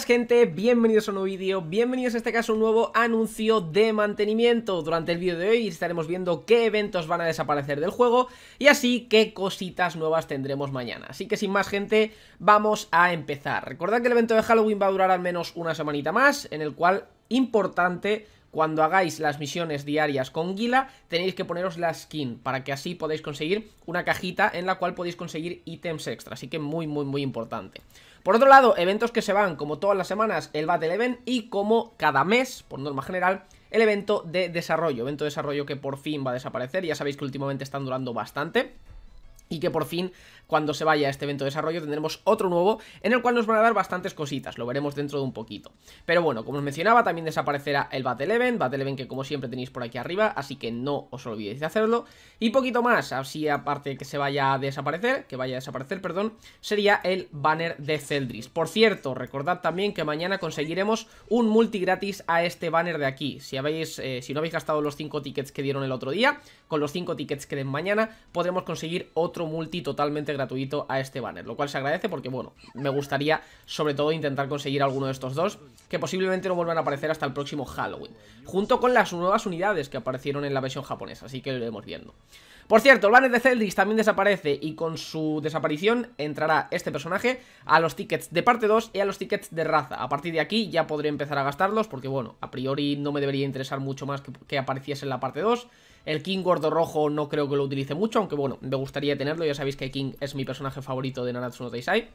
buenas gente, bienvenidos a un nuevo vídeo, bienvenidos en este caso a un nuevo anuncio de mantenimiento. Durante el vídeo de hoy estaremos viendo qué eventos van a desaparecer del juego y así qué cositas nuevas tendremos mañana. Así que sin más gente, vamos a empezar. Recordad que el evento de Halloween va a durar al menos una semanita más, en el cual, importante, cuando hagáis las misiones diarias con Guila, tenéis que poneros la skin para que así podáis conseguir una cajita en la cual podéis conseguir ítems extra. Así que muy importante. Por otro lado, eventos que se van, como todas las semanas, el Battle Event y como cada mes, por norma general, el evento de desarrollo. Evento de desarrollo que por fin va a desaparecer. Ya sabéis que últimamente están durando bastante. Y que por fin, cuando se vaya este evento de desarrollo, tendremos otro nuevo en el cual nos van a dar bastantes cositas. Lo veremos dentro de un poquito. Pero bueno, como os mencionaba, también desaparecerá el Battle Event. Battle Event que como siempre tenéis por aquí arriba, así que no os olvidéis de hacerlo. Y poquito más, así aparte que se vaya a desaparecer, perdón, sería el banner de Zeldris. Por cierto, recordad también que mañana conseguiremos un multi gratis a este banner de aquí. Si no habéis gastado los 5 tickets que dieron el otro día, con los 5 tickets que den mañana, podremos conseguir otro multi totalmente gratuito a este banner, lo cual se agradece porque, bueno, me gustaría sobre todo intentar conseguir alguno de estos dos que posiblemente no vuelvan a aparecer hasta el próximo Halloween, junto con las nuevas unidades que aparecieron en la versión japonesa, así que lo iremos viendo. Por cierto, el banner de Zeldris también desaparece y con su desaparición entrará este personaje a los tickets de parte 2 y a los tickets de raza. A partir de aquí ya podré empezar a gastarlos porque, bueno, a priori no me debería interesar mucho más que apareciese en la parte 2. El King gordo rojo no creo que lo utilice mucho, aunque, bueno, me gustaría tenerlo. Ya sabéis que King es mi personaje favorito de Nanatsu no Taizai.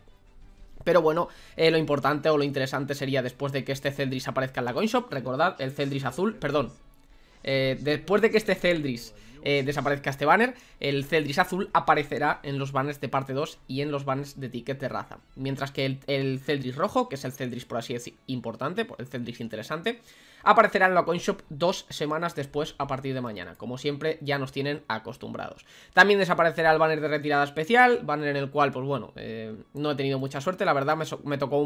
Pero bueno, lo importante o lo interesante sería después de que este Zeldris aparezca en la coin shop. Recordad, el Zeldris azul, perdón. Después de que este Zeldris desaparezca este banner, el Zeldris azul aparecerá en los banners de parte 2 y en los banners de ticket de raza. Mientras que el Zeldris rojo, que es el Zeldris por así decir importante, el Zeldris interesante, aparecerá en la coin shop 2 semanas después a partir de mañana. Como siempre, ya nos tienen acostumbrados. También desaparecerá el banner de retirada especial, banner en el cual, pues bueno, no he tenido mucha suerte. La verdad me tocó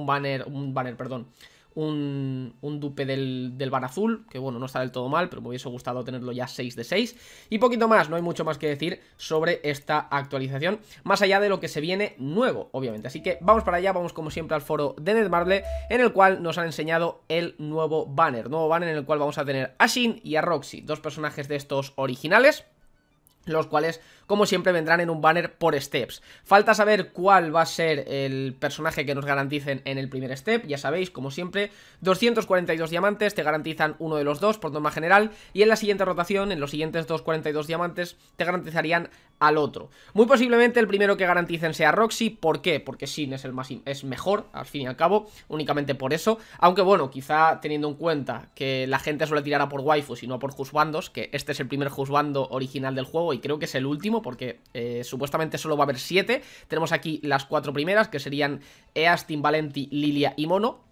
un dupe del bar azul, que bueno, no está del todo mal, pero me hubiese gustado tenerlo ya 6 de 6. Y poquito más, no hay mucho más que decir sobre esta actualización, más allá de lo que se viene nuevo, obviamente. Así que vamos para allá, vamos como siempre al foro de Netmarble, en el cual nos han enseñado el nuevo banner en el cual vamos a tener a Shin y a Roxy, dos personajes de estos originales, los cuales, como siempre, vendrán en un banner por steps. Falta saber cuál va a ser el personaje que nos garanticen en el primer step. Ya sabéis, como siempre, 242 diamantes te garantizan uno de los dos por norma general, y en la siguiente rotación, en los siguientes 242 diamantes, te garantizarían al otro. Muy posiblemente el primero que garanticen sea Roxy. ¿Por qué? Porque Shin es mejor, al fin y al cabo, únicamente por eso. Aunque bueno, quizá teniendo en cuenta que la gente suele tirar a por waifus y no a por juzbandos, que este es el primer juzbando original del juego y creo que es el último porque supuestamente solo va a haber 7. Tenemos aquí las 4 primeras, que serían Eastin, Valenti, Lilia y Mono.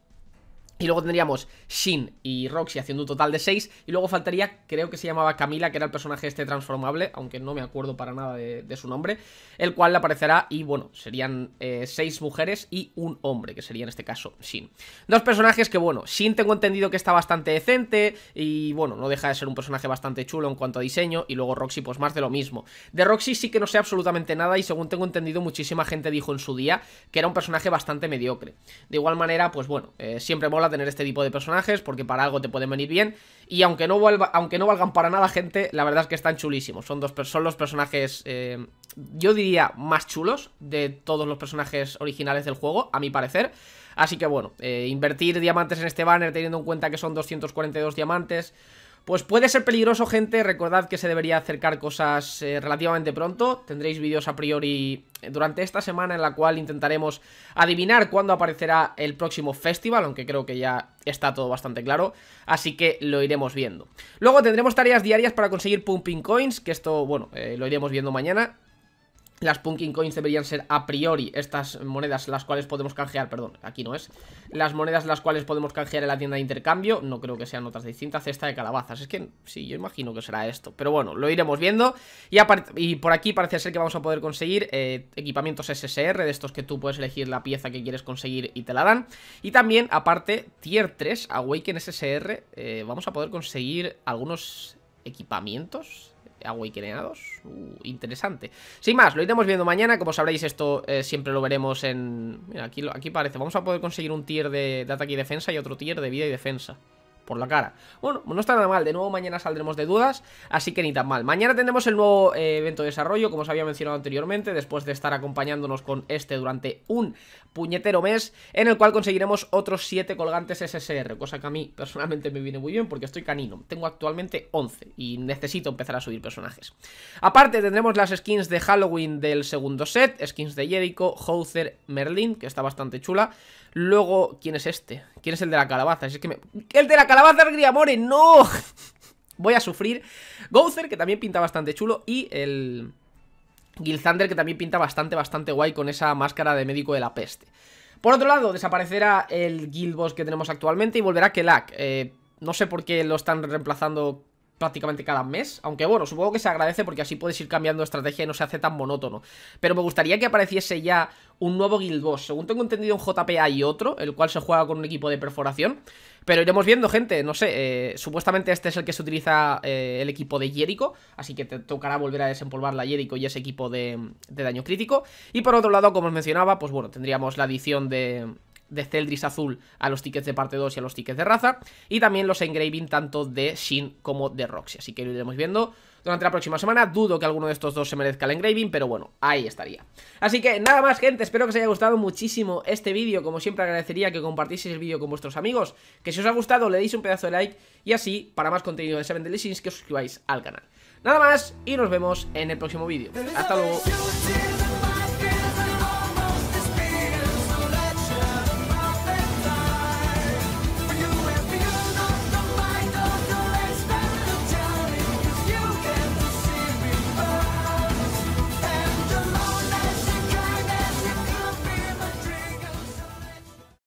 Y luego tendríamos Shin y Roxy haciendo un total de 6. Y luego faltaría, creo que se llamaba Camila, que era el personaje este transformable, aunque no me acuerdo para nada de su nombre, el cual aparecerá y bueno, serían 6 mujeres y un hombre, que sería en este caso Shin. Dos personajes que bueno, Shin tengo entendido que está bastante decente y bueno, no deja de ser un personaje bastante chulo en cuanto a diseño. Y luego Roxy pues más de lo mismo. De Roxy sí que no sé absolutamente nada y según tengo entendido muchísima gente dijo en su día que era un personaje bastante mediocre. De igual manera pues bueno, siempre mola tener este tipo de personajes porque para algo te pueden venir bien y aunque no valgan para nada gente, la verdad es que están chulísimos. Son los personajes, yo diría, más chulos de todos los personajes originales del juego, a mi parecer. Así que bueno, invertir diamantes en este banner teniendo en cuenta que son 242 diamantes... pues puede ser peligroso, gente. Recordad que se debería acercar cosas relativamente pronto. Tendréis vídeos a priori durante esta semana en la cual intentaremos adivinar cuándo aparecerá el próximo festival, aunque creo que ya está todo bastante claro, así que lo iremos viendo. Luego tendremos tareas diarias para conseguir Pumping Coins, que esto, bueno, lo iremos viendo mañana. Las Pumpkin Coins deberían ser a priori estas monedas las cuales podemos canjear, perdón, aquí no es. Las monedas las cuales podemos canjear en la tienda de intercambio, no creo que sean otras distintas, cesta de calabazas. Es que sí, yo imagino que será esto, pero bueno, lo iremos viendo. Y por aquí parece ser que vamos a poder conseguir equipamientos SSR, de estos que tú puedes elegir la pieza que quieres conseguir y te la dan. Y también, aparte, Tier 3, Awaken SSR, vamos a poder conseguir algunos equipamientos... awakeneados. Interesante. Sin más, lo iremos viendo mañana. Como sabréis, esto siempre lo veremos en... Mira, aquí parece. Vamos a poder conseguir un tier de ataque y defensa y otro tier de vida y defensa. Por la cara. Bueno, no está nada mal. De nuevo mañana saldremos de dudas, así que ni tan mal. Mañana tendremos el nuevo evento de desarrollo, como os había mencionado anteriormente, después de estar acompañándonos con este durante un puñetero mes, en el cual conseguiremos otros 7 colgantes SSR, cosa que a mí personalmente me viene muy bien porque estoy canino. Tengo actualmente 11 y necesito empezar a subir personajes. Aparte tendremos las skins de Halloween del segundo set, skins de Jericho, Gowther, Merlin, que está bastante chula. Luego, ¿quién es este? ¿Quién es el de la calabaza? Es que ¡el de la calabaza! ¡Calabaza Griamore! ¡No! Voy a sufrir. Gowther, que también pinta bastante chulo. Y el Guild Thunder, que también pinta bastante guay con esa máscara de médico de la peste. Por otro lado, desaparecerá el Guild Boss que tenemos actualmente y volverá Kelak. No sé por qué lo están reemplazando prácticamente cada mes, aunque bueno, supongo que se agradece porque así puedes ir cambiando de estrategia y no se hace tan monótono, pero me gustaría que apareciese ya un nuevo Guild Boss. Según tengo entendido, en JP hay otro, el cual se juega con un equipo de perforación, pero iremos viendo, gente. No sé, supuestamente este es el que se utiliza el equipo de Jericho, así que te tocará volver a desempolvar la Jericho y ese equipo de daño crítico. Y por otro lado, como os mencionaba, pues bueno, tendríamos la adición de Zeldris azul a los tickets de parte 2 y a los tickets de raza, y también los engraving tanto de Shin como de Roxy, así que lo iremos viendo durante la próxima semana. Dudo que alguno de estos dos se merezca el engraving, pero bueno, ahí estaría. Así que nada más, gente, espero que os haya gustado muchísimo este vídeo. Como siempre, agradecería que compartieseis el vídeo con vuestros amigos, que si os ha gustado le deis un pedazo de like, y así, para más contenido de 7 Deadly Sins, que os suscribáis al canal. Nada más, y nos vemos en el próximo vídeo. Hasta luego.